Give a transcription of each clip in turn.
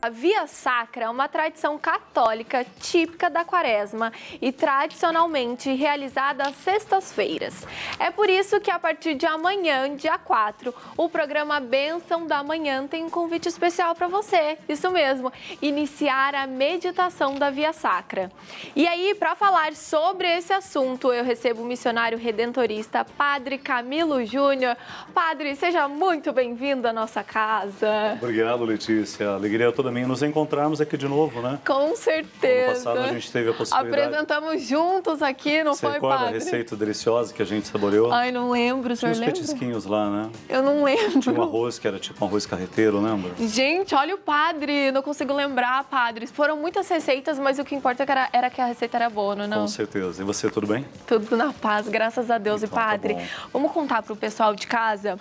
A Via Sacra é uma tradição católica típica da quaresma e tradicionalmente realizada às sextas-feiras. É por isso que a partir de amanhã, dia 4, o programa Bênção da Manhã tem um convite especial para você. Isso mesmo, iniciar a meditação da Via Sacra. E aí, para falar sobre esse assunto, eu recebo o missionário redentorista Padre Camilo Júnior. Padre, seja muito bem-vindo à nossa casa. Obrigado, Letícia. Alegria toda minha nos encontrarmos aqui de novo, né? Com certeza. Ano passado a gente teve a possibilidade. Apresentamos juntos aqui, não foi, Padre? Você recorda a receita deliciosa que a gente saboreou? Ai, não lembro, o senhor lembra? Tinha uns petisquinhos lá, né? Eu não lembro. Tinha um arroz que era tipo um arroz carreteiro, lembra? Gente, olha o Padre, não consigo lembrar, Padre. Foram muitas receitas, mas o que importa era que a receita era boa, não é? Com certeza. E você, tudo bem? Tudo na paz, graças a Deus. Então, e Padre, tá, vamos contar para o pessoal de casa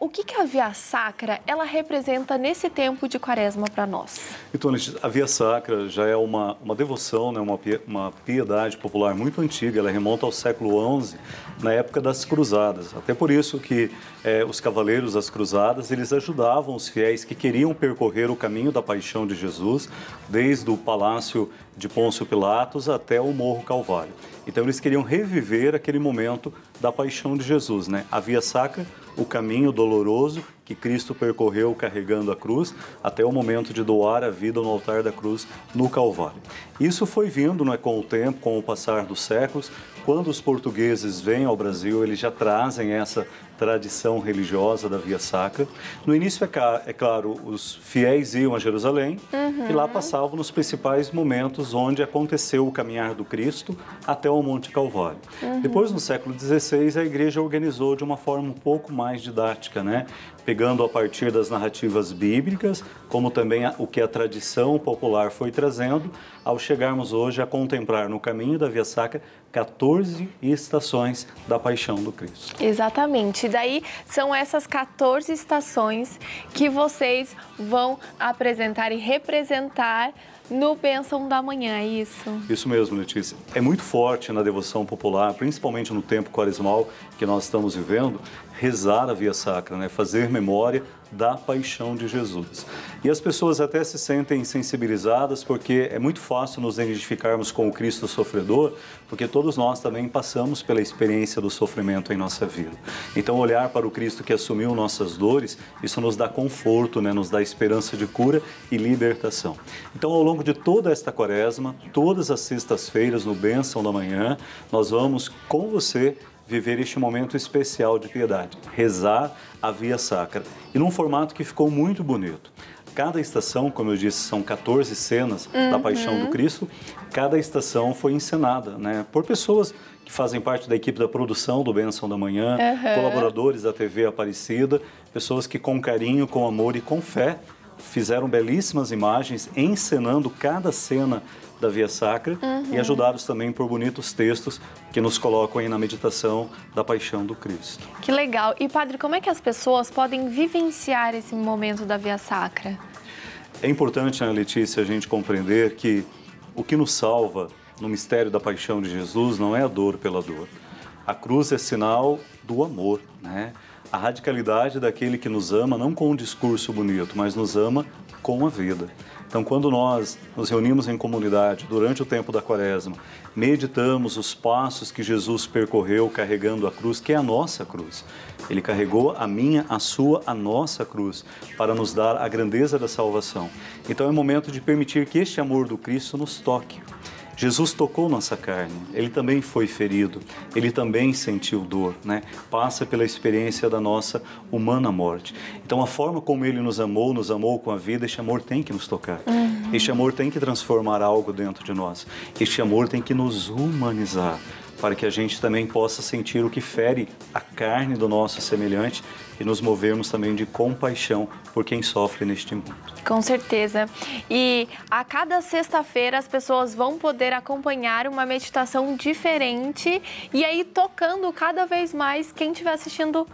o que a Via Sacra, ela representa nesse tempo de quaresma para nós. Então, a Via Sacra já é uma devoção, né, uma piedade popular muito antiga, ela remonta ao século XI, na época das cruzadas. Até por isso que os cavaleiros das cruzadas, eles ajudavam os fiéis que queriam percorrer o caminho da paixão de Jesus, desde o palácio de Pôncio Pilatos até o Morro Calvário. Então, eles queriam reviver aquele momento da paixão de Jesus, né? A Via Sacra, o caminho doloroso que Cristo percorreu carregando a cruz até o momento de doar a vida no altar da cruz no Calvário. Isso foi vindo, né, com o tempo, com o passar dos séculos. Quando os portugueses vêm ao Brasil, eles já trazem essa tradição religiosa da Via Sacra. No início, é claro, os fiéis iam a Jerusalém, e lá passavam nos principais momentos onde aconteceu o caminhar do Cristo até o Monte Calvário. Depois, no século XVI, a igreja organizou de uma forma um pouco mais didática, né? Pegando a partir das narrativas bíblicas, como também o que a tradição popular foi trazendo, ao chegarmos hoje a contemplar no caminho da Via Sacra 14 estações da paixão do Cristo. Exatamente. Daí são essas 14 estações que vocês vão apresentar e representar no Bênção da Manhã, é isso? Isso mesmo, Letícia. É muito forte na devoção popular, principalmente no tempo quaresmal que nós estamos vivendo, rezar a Via Sacra, né? Fazer memória da paixão de Jesus. E as pessoas até se sentem sensibilizadas, porque é muito fácil nos identificarmos com o Cristo sofredor, porque todos nós também passamos pela experiência do sofrimento em nossa vida. Então, olhar para o Cristo que assumiu nossas dores, isso nos dá conforto, né? Nos dá esperança de cura e libertação. Então, ao longo de toda esta quaresma, todas as sextas-feiras no Bênção da Manhã, nós vamos com você viver este momento especial de piedade, rezar a Via Sacra, e num formato que ficou muito bonito. Cada estação, como eu disse, são 14 cenas da paixão do Cristo. Cada estação foi encenada, né, por pessoas que fazem parte da equipe da produção do Bênção da Manhã, colaboradores da TV Aparecida, pessoas que com carinho, com amor e com fé fizeram belíssimas imagens encenando cada cena da Via Sacra, e ajudados também por bonitos textos que nos colocam aí na meditação da paixão do Cristo. Que legal! E, Padre, como é que as pessoas podem vivenciar esse momento da Via Sacra? É importante, né, Letícia, a gente compreender que o que nos salva no mistério da paixão de Jesus não é a dor pela dor. A cruz é sinal do amor, né? A radicalidade daquele que nos ama, não com um discurso bonito, mas nos ama com a vida. Então, quando nós nos reunimos em comunidade durante o tempo da quaresma, meditamos os passos que Jesus percorreu carregando a cruz, que é a nossa cruz. Ele carregou a minha, a sua, a nossa cruz para nos dar a grandeza da salvação. Então, é momento de permitir que este amor do Cristo nos toque. Jesus tocou nossa carne, ele também foi ferido, ele também sentiu dor, né? Passa pela experiência da nossa humana morte. Então, a forma como ele nos amou com a vida, este amor tem que nos tocar. Este amor tem que transformar algo dentro de nós. Este amor tem que nos humanizar, para que a gente também possa sentir o que fere a carne do nosso semelhante e nos movermos também de compaixão por quem sofre neste mundo. Com certeza. E a cada sexta-feira as pessoas vão poder acompanhar uma meditação diferente e aí tocando cada vez mais quem estiver assistindo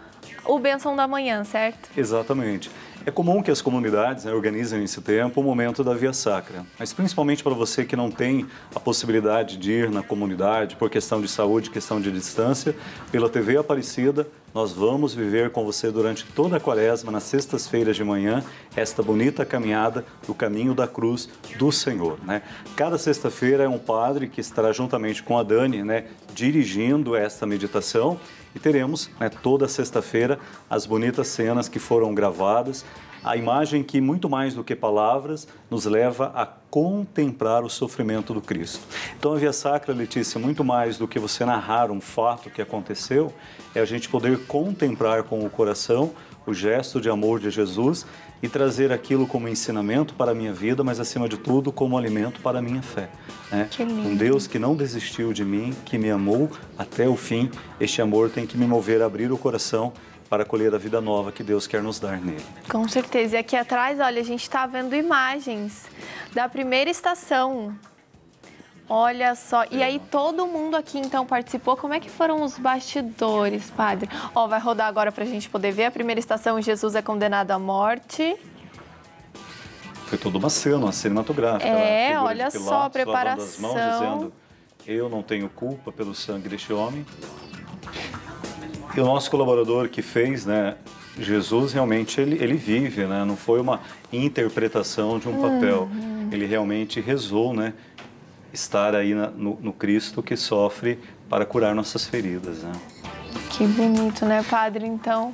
o Bênção da Manhã, certo? Exatamente. É comum que as comunidades, né, organizem esse tempo, o momento da Via Sacra. Mas principalmente para você que não tem a possibilidade de ir na comunidade, por questão de saúde, questão de distância, pela TV Aparecida, Nós vamos viver com você durante toda a quaresma, nas sextas-feiras de manhã, esta bonita caminhada do caminho da cruz do Senhor, né? Cada sexta-feira é um padre que estará juntamente com a Dani, né, dirigindo esta meditação, e teremos, né, toda sexta-feira as bonitas cenas que foram gravadas, a imagem que, muito mais do que palavras, nos leva a contemplar o sofrimento do Cristo. Então, a Via Sacra, Letícia, muito mais do que você narrar um fato que aconteceu, é a gente poder contemplar com o coração o gesto de amor de Jesus e trazer aquilo como ensinamento para a minha vida, mas, acima de tudo, como alimento para a minha fé, né? Um Deus que não desistiu de mim, que me amou até o fim, este amor tem que me mover a abrir o coração para colher a vida nova que Deus quer nos dar nele. Com certeza. E aqui atrás, olha, a gente está vendo imagens da primeira estação. Olha só. E aí todo mundo aqui, então, participou. Como é que foram os bastidores, padre? Ó, vai rodar agora para a gente poder ver. A primeira estação, Jesus é condenado à morte. Foi toda uma cena, uma cinematográfica. É, olha só, a preparação. As mãos dizendo, eu não tenho culpa pelo sangue deste homem. E o nosso colaborador que fez, né, Jesus realmente ele vive, né, não foi uma interpretação de um papel, ele realmente rezou, né, estar aí no Cristo que sofre para curar nossas feridas, né. Que bonito, né, padre? Então,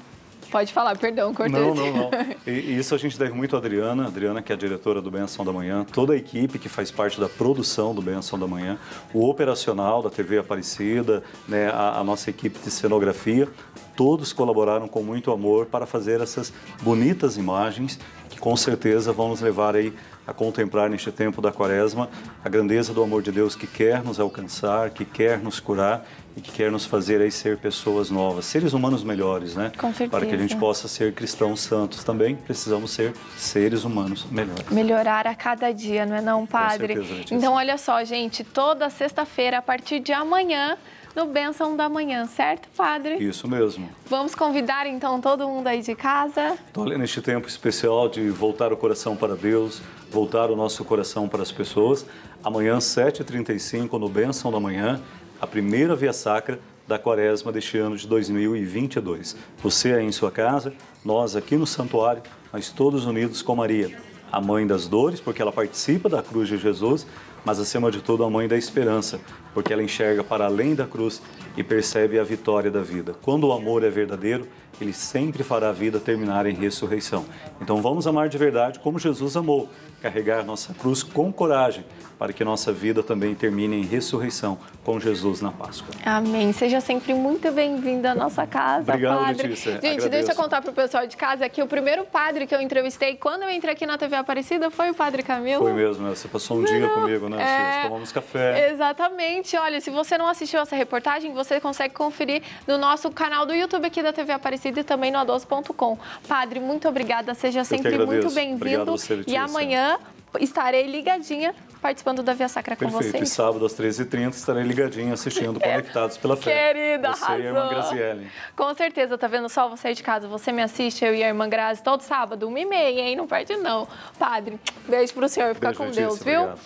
pode falar, perdão, cortei. Não. E isso a gente deve muito à Adriana, que é a diretora do Bênção da Manhã, toda a equipe que faz parte da produção do Bênção da Manhã, o operacional da TV Aparecida, né, a nossa equipe de cenografia, todos colaboraram com muito amor para fazer essas bonitas imagens que com certeza vão nos levar aí a contemplar neste tempo da quaresma a grandeza do amor de Deus que quer nos alcançar, que quer nos curar e que quer nos fazer aí ser pessoas novas, seres humanos melhores, né? Com certeza. Para que a gente possa ser cristãos santos também, precisamos ser seres humanos melhores. Melhorar a cada dia, não é não, padre? Com certeza, então, olha só, gente, toda sexta-feira, a partir de amanhã, no Bênção da Manhã, certo, padre? Isso mesmo. Vamos convidar, então, todo mundo aí de casa? Olha, neste tempo especial de voltar o coração para Deus, voltar o nosso coração para as pessoas, amanhã, 7h35, no Bênção da Manhã, a primeira Via Sacra da quaresma deste ano de 2022. Você aí em sua casa, nós aqui no santuário, mas todos unidos com Maria, a Mãe das Dores, porque ela participa da cruz de Jesus, mas, acima de tudo, a Mãe da Esperança, porque ela enxerga para além da cruz e percebe a vitória da vida. Quando o amor é verdadeiro, ele sempre fará a vida terminar em ressurreição. Então, vamos amar de verdade como Jesus amou, carregar nossa cruz com coragem, para que nossa vida também termine em ressurreição com Jesus na Páscoa. Amém. Seja sempre muito bem-vindo à nossa casa, obrigado, padre. Letícia. Gente, agradeço. Deixa eu contar para o pessoal de casa que o primeiro padre que eu entrevistei quando eu entrei aqui na TV Aparecida foi o Padre Camilo. Foi mesmo, você passou um dia comigo, né? É... tomamos café. Exatamente. Olha, se você não assistiu essa reportagem, você consegue conferir no nosso canal do YouTube aqui da TV Aparecida e também no A12.com. Padre, muito obrigada. Seja sempre muito bem-vindo. E amanhã estarei ligadinha participando da Via Sacra com vocês. Perfeito. E sábado às 13h30 estarei ligadinha assistindo Conectados pela Fé. Querida, você arrasou. E a irmã Graziele. Com certeza, tá vendo só você de casa, você me assiste, eu e a irmã Grazi, todo sábado, 13h30, hein? Não perde não. Padre, beijo pro senhor e fica com Deus, viu? Obrigado.